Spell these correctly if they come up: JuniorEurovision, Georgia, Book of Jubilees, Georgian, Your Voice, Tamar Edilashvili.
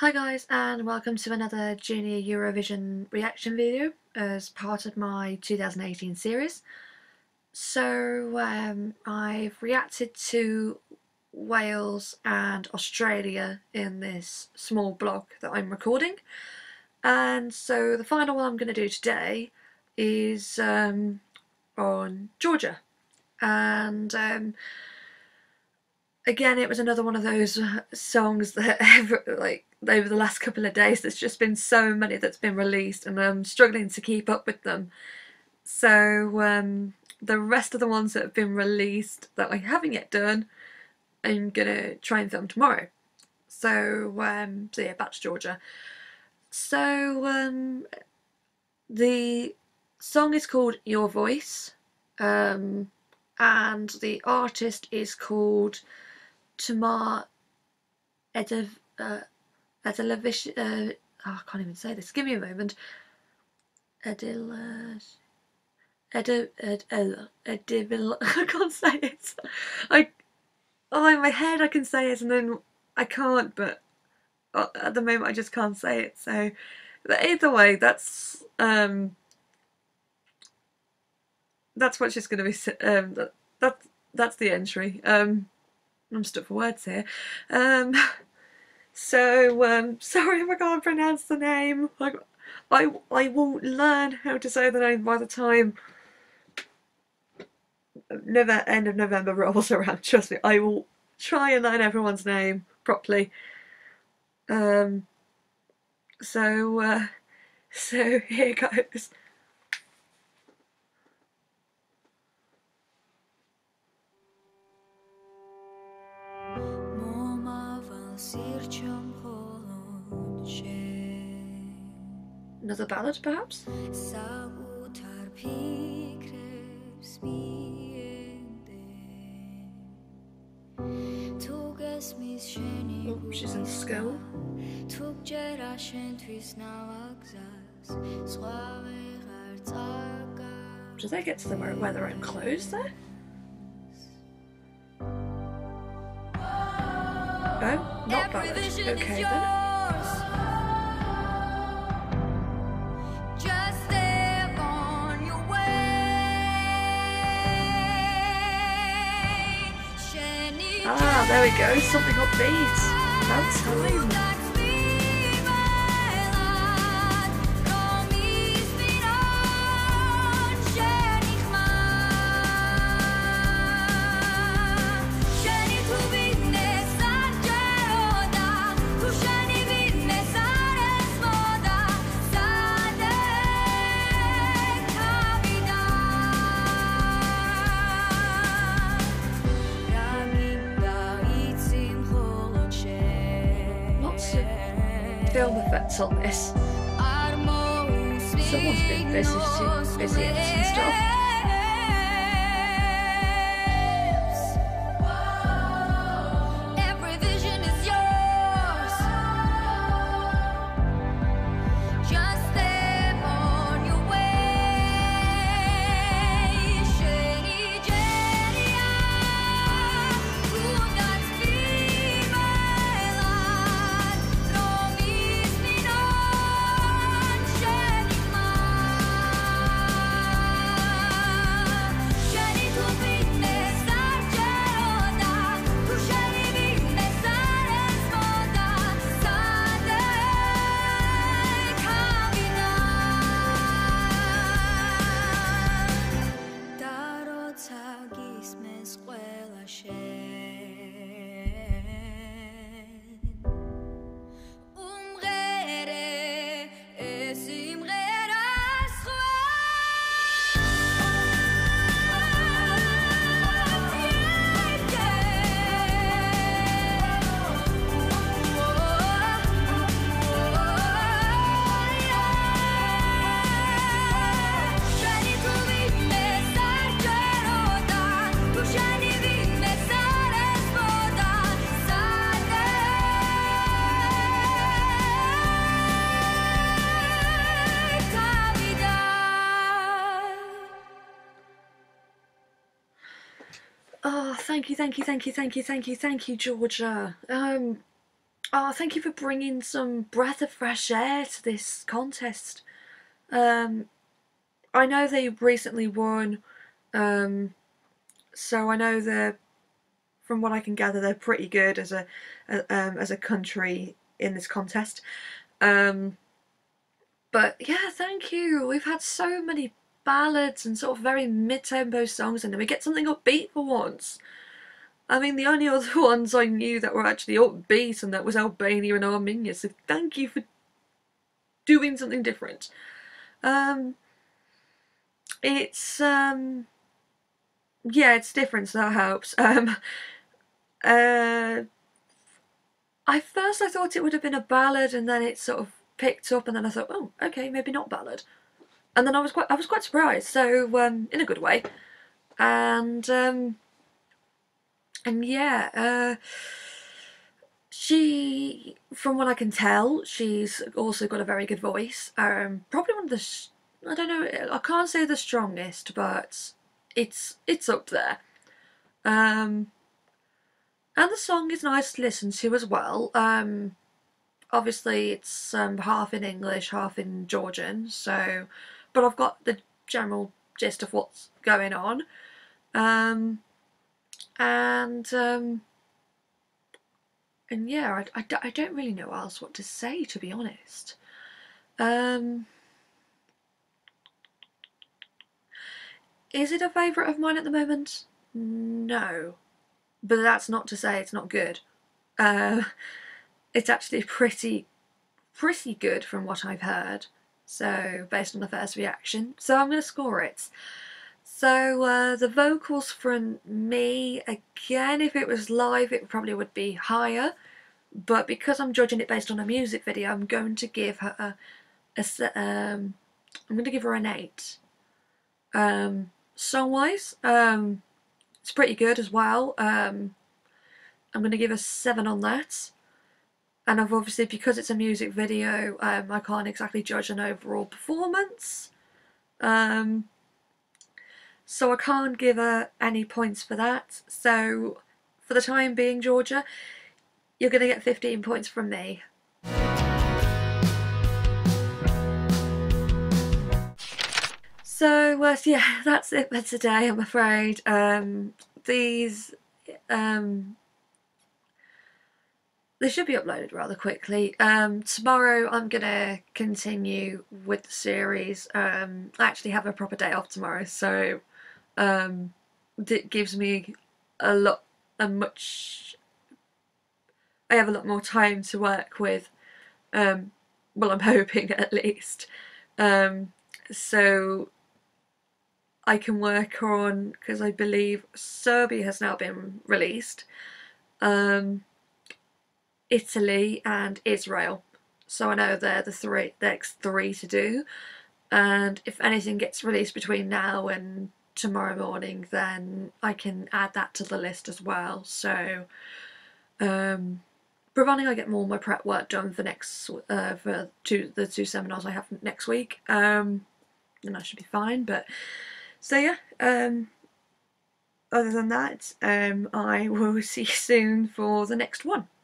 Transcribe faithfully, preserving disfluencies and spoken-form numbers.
Hi guys, and welcome to another Junior Eurovision reaction video as part of my two thousand eighteen series. So um, I've reacted to Wales and Australia in this small block that I'm recording, and so the final one I'm going to do today is um, on Georgia. And um, again, it was another one of those songs that ever, like over the last couple of days, there's just been so many that's been released and I'm struggling to keep up with them. So um, the rest of the ones that have been released that I haven't yet done, I'm gonna try and film tomorrow. So um, so yeah, back to Georgia. So um, the song is called Your Voice, um, and the artist is called Tamar Edilashvili. Uh, Edilavish, uh, oh, I can't even say this. Give me a moment. Edilash, Edil, Ed, Ed, Edivil. I can't say it. I, oh, in my head I can say it, and then I can't. But uh, at the moment I just can't say it. So, but either way, that's um, that's what she's going to be. Um, that, that that's the entry. Um, I'm stuck for words here. Um. So, um, sorry if I can't pronounce the name. I, I, I won't learn how to say the name by the time November, end of November rolls around. Trust me, I will try and learn everyone's name properly. Um, so, uh, so here goes. Another ballad, perhaps? Oh, she's in school. Do they get to the moment where they're in clothes there? Oh, not ballad. Okay then. Ah, there we go, something upbeat. About time. Film effects on this. Someone's been busy, busy editing stuff. Every vision is yours. Just step on your way. Oh, thank you, thank you, thank you, thank you, thank you, thank you, Georgia. Um, Oh, thank you for bringing some breath of fresh air to this contest. Um, I know they recently won, um, so I know they're, from what I can gather, they're pretty good as a, a um, as a country in this contest. Um, but yeah, thank you. We've had so many ballads and sort of very mid-tempo songs, and then we get something upbeat for once. I mean, the only other ones I knew that were actually upbeat, and that was Albania and Armenia, so thank you for doing something different. Um, it's, um, yeah, it's different, so that helps. Um, uh, I first I thought it would have been a ballad, and then it sort of picked up, and then I thought, oh, okay, maybe not ballad. And then I was quite, I was quite surprised, so, um, in a good way. And, um... And yeah, uh, she, from what I can tell, she's also got a very good voice. Um, probably one of the, sh I don't know, I can't say the strongest, but it's it's up there. Um, and the song is nice to listen to as well. Um, obviously, it's um, half in English, half in Georgian. So, but I've got the general gist of what's going on. Um, And, um, and yeah, I, I, I don't really know else what to say, to be honest. Um, is it a favourite of mine at the moment? No. But that's not to say it's not good. Uh, it's actually pretty, pretty good from what I've heard. So, based on the first reaction. So I'm going to score it. So uh, the vocals from me, again, if it was live it probably would be higher, but because I'm judging it based on a music video, I'm going to give her a, a um, I'm going to give her an eight. Um, song wise, um, it's pretty good as well. Um, I'm going to give a seven on that, and I've obviously, because it's a music video, um, I can't exactly judge an overall performance. Um, So I can't give her any points for that. So for the time being, Georgia, you're going to get fifteen points from me. So, uh, so yeah, that's it for today, I'm afraid. Um, these, um, they should be uploaded rather quickly. Um, tomorrow I'm going to continue with the series. Um, I actually have a proper day off tomorrow, so... Um, it gives me a lot, a much, I have a lot more time to work with, um, well, I'm hoping at least, um, so I can work on, because I believe Serbia has now been released, um, Italy and Israel, so I know they're the three, the next three to do, and if anything gets released between now and tomorrow morning, then I can add that to the list as well. So um, providing I get more of my prep work done for next uh, for two, the two seminars I have next week, um, then I should be fine. But so yeah, um, other than that, um, I will see you soon for the next one.